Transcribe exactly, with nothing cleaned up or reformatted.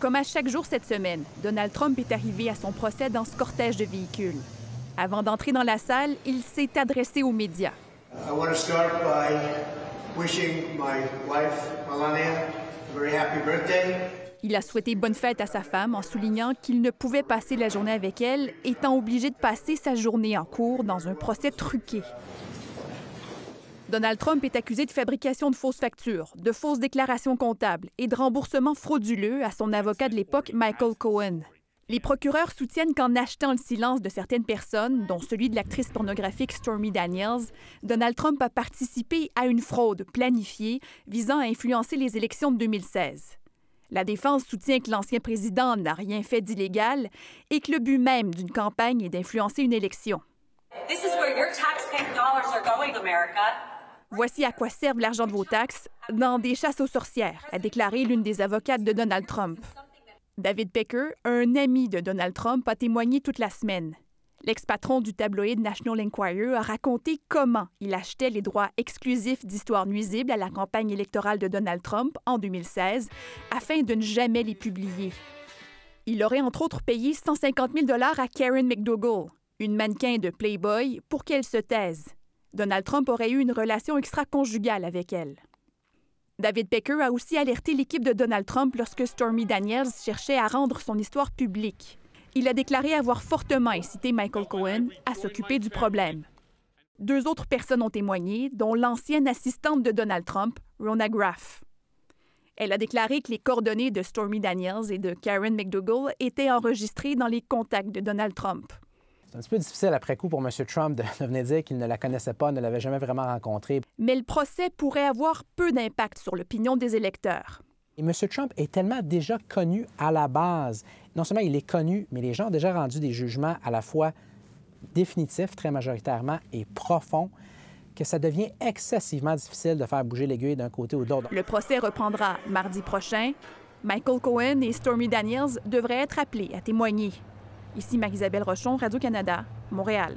Comme à chaque jour cette semaine, Donald Trump est arrivé à son procès dans ce cortège de véhicules. Avant d'entrer dans la salle, il s'est adressé aux médias. I want to start by wishing my wife, Melania, a very happy birthday. Il a souhaité bonne fête à sa femme en soulignant qu'il ne pouvait passer la journée avec elle, étant obligé de passer sa journée en cours dans un procès truqué. Donald Trump est accusé de fabrication de fausses factures, de fausses déclarations comptables et de remboursement frauduleux à son avocat de l'époque, Michael Cohen. Les procureurs soutiennent qu'en achetant le silence de certaines personnes, dont celui de l'actrice pornographique Stormy Daniels, Donald Trump a participé à une fraude planifiée visant à influencer les élections de deux mille seize. La défense soutient que l'ancien président n'a rien fait d'illégal et que le but même d'une campagne est d'influencer une élection. This is where your taxpayer dollars are going, America. Voici à quoi servent l'argent de vos taxes dans des chasses aux sorcières, a déclaré l'une des avocates de Donald Trump. David Pecker, un ami de Donald Trump, a témoigné toute la semaine. L'ex-patron du tabloïd National Enquirer a raconté comment il achetait les droits exclusifs d'histoires nuisibles à la campagne électorale de Donald Trump en deux mille seize afin de ne jamais les publier. Il aurait entre autres payé cent cinquante mille dollars à Karen McDougall, une mannequin de Playboy, pour qu'elle se taise. Donald Trump aurait eu une relation extra-conjugale avec elle. David Pecker a aussi alerté l'équipe de Donald Trump lorsque Stormy Daniels cherchait à rendre son histoire publique. Il a déclaré avoir fortement incité Michael Cohen à s'occuper du problème. Deux autres personnes ont témoigné, dont l'ancienne assistante de Donald Trump, Rhona Graff. Elle a déclaré que les coordonnées de Stormy Daniels et de Karen McDougall étaient enregistrées dans les contacts de Donald Trump. C'est un petit peu difficile après coup pour M. Trump de venir dire qu'il ne la connaissait pas, ne l'avait jamais vraiment rencontrée. Mais le procès pourrait avoir peu d'impact sur l'opinion des électeurs. Et M. Trump est tellement déjà connu à la base. Non seulement il est connu, mais les gens ont déjà rendu des jugements à la fois définitifs, très majoritairement, et profonds, que ça devient excessivement difficile de faire bouger l'aiguille d'un côté ou de l'autre. Le procès reprendra mardi prochain. Michael Cohen et Stormy Daniels devraient être appelés à témoigner. Ici Marie-Isabelle Rochon, Radio-Canada, Montréal.